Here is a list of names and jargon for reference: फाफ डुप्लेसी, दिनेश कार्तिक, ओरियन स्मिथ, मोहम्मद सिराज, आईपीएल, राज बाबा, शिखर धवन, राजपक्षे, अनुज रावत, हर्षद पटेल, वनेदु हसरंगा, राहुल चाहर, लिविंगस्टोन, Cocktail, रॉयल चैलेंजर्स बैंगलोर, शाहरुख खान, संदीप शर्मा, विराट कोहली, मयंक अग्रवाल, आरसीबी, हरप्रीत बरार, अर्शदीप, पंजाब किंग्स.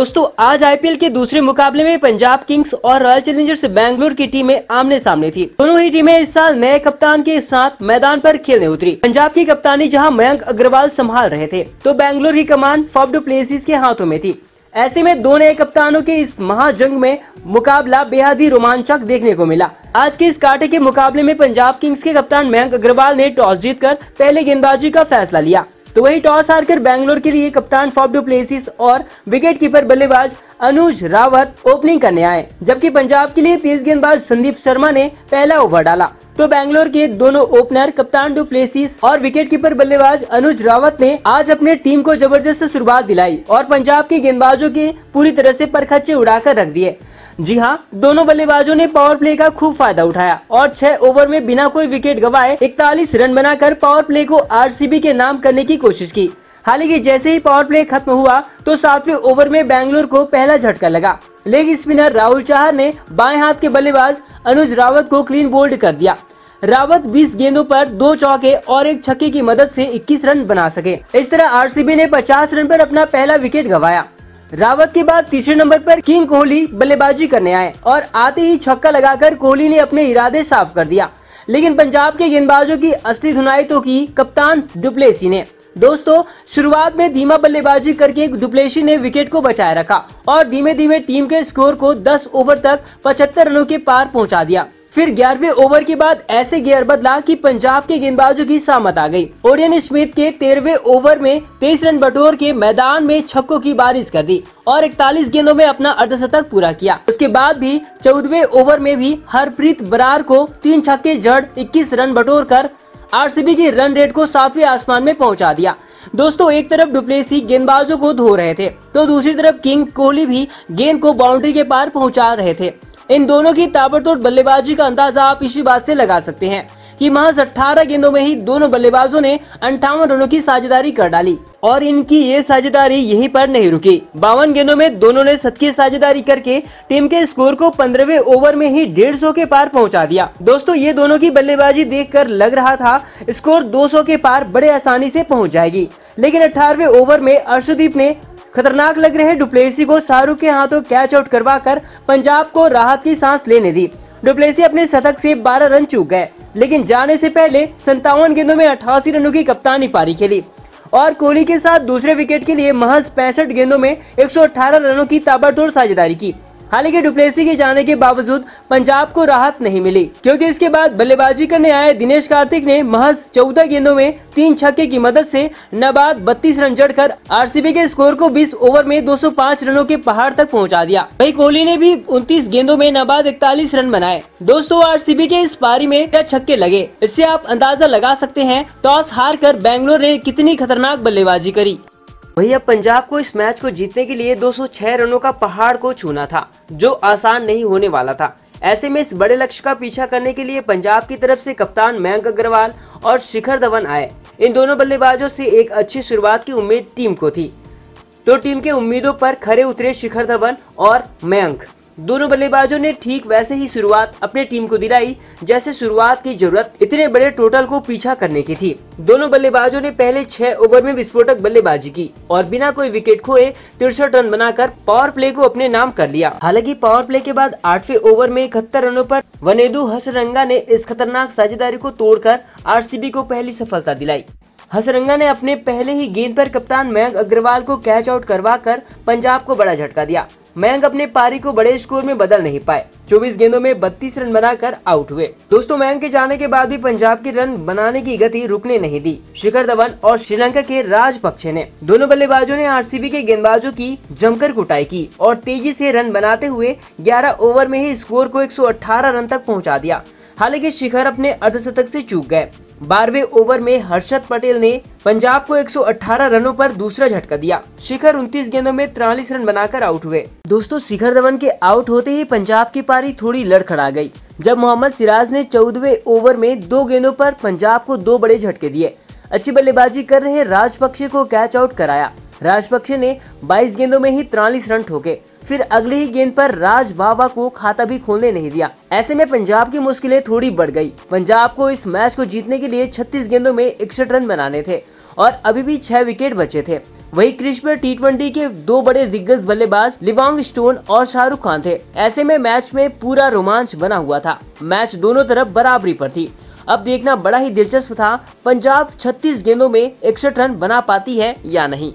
दोस्तों आज आईपीएल के दूसरे मुकाबले में पंजाब किंग्स और रॉयल चैलेंजर्स बैंगलोर की टीमें आमने सामने थी। दोनों ही टीमें इस साल नए कप्तान के साथ मैदान पर खेलने उतरी। पंजाब की कप्तानी जहां मयंक अग्रवाल संभाल रहे थे तो बैंगलोर की कमान फाफ डुप्लेसी के हाथों में थी। ऐसे में दो नए कप्तानों के इस महाजंग में मुकाबला बेहद ही रोमांचक देखने को मिला। आज के इस कांटे के मुकाबले में पंजाब किंग्स के कप्तान मयंक अग्रवाल ने टॉस जीतकर पहले गेंदबाजी का फैसला लिया, तो वहीं टॉस हारकर बैंगलोर के लिए कप्तान फाफ डुप्लेसी और विकेटकीपर बल्लेबाज अनुज रावत ओपनिंग करने आए, जबकि पंजाब के लिए तेज गेंदबाज संदीप शर्मा ने पहला ओवर डाला। तो बैंगलोर के दोनों ओपनर कप्तान डुप्लेसी और विकेटकीपर बल्लेबाज अनुज रावत ने आज अपने टीम को जबरदस्त शुरुआत दिलाई और पंजाब के गेंदबाजों के पूरी तरह से परखच्चे उड़ाकर रख दिए। जी हां, दोनों बल्लेबाजों ने पावर प्ले का खूब फायदा उठाया और 6 ओवर में बिना कोई विकेट गवाए 41 रन बनाकर पावर प्ले को आरसीबी के नाम करने की कोशिश की। हालांकि जैसे ही पावर प्ले खत्म हुआ तो 7वें ओवर में बैंगलोर को पहला झटका लगा। लेग स्पिनर राहुल चाहर ने बाएं हाथ के बल्लेबाज अनुज रावत को क्लीन बोल्ड कर दिया। रावत 20 गेंदों पर 2 चौके और 1 छक्के की मदद से 21 रन बना सके। इस तरह आरसीबी ने 50 रन पर अपना पहला विकेट गवाया। रावत के बाद तीसरे नंबर पर किंग कोहली बल्लेबाजी करने आए और आते ही छक्का लगाकर कोहली ने अपने इरादे साफ कर दिया, लेकिन पंजाब के गेंदबाजों की असली धुनाई तो की कप्तान डुप्लेसी ने। दोस्तों, शुरुआत में धीमा बल्लेबाजी करके डुप्लेसी ने विकेट को बचाए रखा और धीमे धीमे टीम के स्कोर को 10 ओवर तक 75 रनों के पार पहुँचा दिया। फिर 11वें ओवर के बाद ऐसे गियर बदला कि पंजाब के गेंदबाजों की शामत आ गई। ओरियन स्मिथ के 13वें ओवर में 23 रन बटोर के मैदान में छक्कों की बारिश कर दी और 41 गेंदों में अपना अर्धशतक पूरा किया। उसके बाद भी 14वें ओवर में भी हरप्रीत बरार को 3 छक्के जड़ 21 रन बटोर कर आरसीबी की रन रेट को 7वें आसमान में पहुंचा दिया। दोस्तों, एक तरफ डुप्लेसी गेंदबाजों को धो रहे थे तो दूसरी तरफ किंग कोहली भी गेंद को बाउंड्री के पार पहुँचा रहे थे। इन दोनों की ताबड़तोड़ बल्लेबाजी का अंदाजा आप इसी बात से लगा सकते हैं कि महज 18 गेंदों में ही दोनों बल्लेबाजों ने 58 रनों की साझेदारी कर डाली और इनकी ये साझेदारी यहीं पर नहीं रुकी। 52 गेंदों में दोनों ने 7 की साझेदारी करके टीम के स्कोर को 15वें ओवर में ही 150 के पार पहुंचा दिया। दोस्तों, ये दोनों की बल्लेबाजी देखकर लग रहा था स्कोर 200 के पार बड़े आसानी से पहुँच जाएगी, लेकिन 18वें ओवर में अर्शदीप ने खतरनाक लग रहे डुप्लेसी को शाहरुख के हाथों कैच आउट करवा कर पंजाब को राहत की सांस लेने दी। डुप्लेसी अपने शतक से 12 रन चूक गए, लेकिन जाने से पहले 57 गेंदों में 88 रनों की कप्तानी पारी खेली और कोहली के साथ दूसरे विकेट के लिए महज 65 गेंदों में 118 रनों की ताबड़तोड़ साझेदारी की। हालांकि डुप्लेसी के जाने के बावजूद पंजाब को राहत नहीं मिली, क्योंकि इसके बाद बल्लेबाजी करने आए दिनेश कार्तिक ने महज 14 गेंदों में 3 छक्के की मदद से नाबाद 32 रन जड़कर आरसीबी के स्कोर को 20 ओवर में 205 रनों के पहाड़ तक पहुंचा दिया। वहीं कोहली ने भी 29 गेंदों में नाबाद 41 रन बनाए। दोस्तों, आरसीबी के इस पारी में 6 छक्के लगे। इससे आप अंदाजा लगा सकते हैं टॉस हार कर बैंगलोर ने कितनी खतरनाक बल्लेबाजी करी। वहीं अब पंजाब को इस मैच को जीतने के लिए 206 रनों का पहाड़ को छूना था, जो आसान नहीं होने वाला था। ऐसे में इस बड़े लक्ष्य का पीछा करने के लिए पंजाब की तरफ से कप्तान मयंक अग्रवाल और शिखर धवन आए। इन दोनों बल्लेबाजों से एक अच्छी शुरुआत की उम्मीद टीम को थी, तो टीम के उम्मीदों पर खरे उतरे शिखर धवन और मयंक। दोनों बल्लेबाजों ने ठीक वैसे ही शुरुआत अपने टीम को दिलाई जैसे शुरुआत की जरूरत इतने बड़े टोटल को पीछा करने की थी। दोनों बल्लेबाजों ने पहले 6 ओवर में विस्फोटक बल्लेबाजी की और बिना कोई विकेट खोए 63 रन बनाकर पावर प्ले को अपने नाम कर लिया। हालांकि पावर प्ले के बाद 8वें ओवर में 71 रनों पर वनेदु हसरंगा ने इस खतरनाक साझेदारी को तोड़कर आरसीबी को पहली सफलता दिलाई। हसरंगा ने अपने पहले ही गेंद पर कप्तान मयंक अग्रवाल को कैच आउट करवा कर पंजाब को बड़ा झटका दिया। मयंक अपने पारी को बड़े स्कोर में बदल नहीं पाए, 24 गेंदों में 32 रन बनाकर आउट हुए। दोस्तों, मयंक के जाने के बाद भी पंजाब की रन बनाने की गति रुकने नहीं दी। शिखर धवन और श्रीलंका के राजपक्षे ने दोनों बल्लेबाजों ने आरसीबी के गेंदबाजों की जमकर कुटाई की और तेजी से रन बनाते हुए 11 ओवर में ही स्कोर को 118 रन तक पहुँचा दिया। हालांकि शिखर अपने अर्धशतक से चूक गए। 12वें ओवर में हर्षद पटेल ने पंजाब को 118 रनों पर दूसरा झटका दिया। शिखर 29 गेंदों में 43 रन बनाकर आउट हुए। दोस्तों, शिखर धवन के आउट होते ही पंजाब की पारी थोड़ी लड़खड़ा गई, जब मोहम्मद सिराज ने 14वें ओवर में 2 गेंदों पर पंजाब को 2 बड़े झटके दिए। अच्छी बल्लेबाजी कर रहे राजपक्षे को कैच आउट कराया। राजपक्षे ने 22 गेंदों में ही 43 रन ठोके। फिर अगली ही गेंद पर राज बाबा को खाता भी खोलने नहीं दिया। ऐसे में पंजाब की मुश्किलें थोड़ी बढ़ गई। पंजाब को इस मैच को जीतने के लिए 36 गेंदों में 61 रन बनाने थे और अभी भी 6 विकेट बचे थे। वहीं क्रीज पर टी20 के दो बड़े दिग्गज बल्लेबाज लिविंगस्टोन और शाहरुख खान थे। ऐसे में मैच में पूरा रोमांच बना हुआ था। मैच दोनों तरफ बराबरी पर थी। अब देखना बड़ा ही दिलचस्प था, पंजाब 36 गेंदों में 61 रन बना पाती है या नहीं।